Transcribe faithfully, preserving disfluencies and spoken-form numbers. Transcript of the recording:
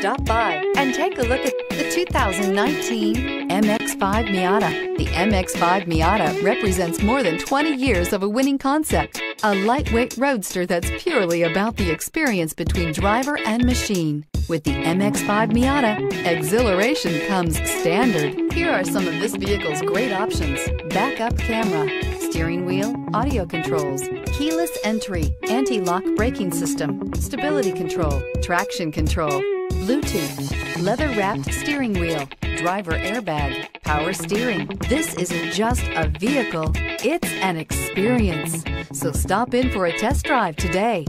Stop by and take a look at the two thousand nineteen M X five Miata. The M X five Miata represents more than twenty years of a winning concept, a lightweight roadster that's purely about the experience between driver and machine. With the M X five Miata, exhilaration comes standard. Here are some of this vehicle's great options: backup camera, steering wheel audio controls, keyless entry, anti-lock braking system, stability control, traction control, Bluetooth, leather-wrapped steering wheel, driver airbag, power steering. This isn't just a vehicle, it's an experience. So stop in for a test drive today.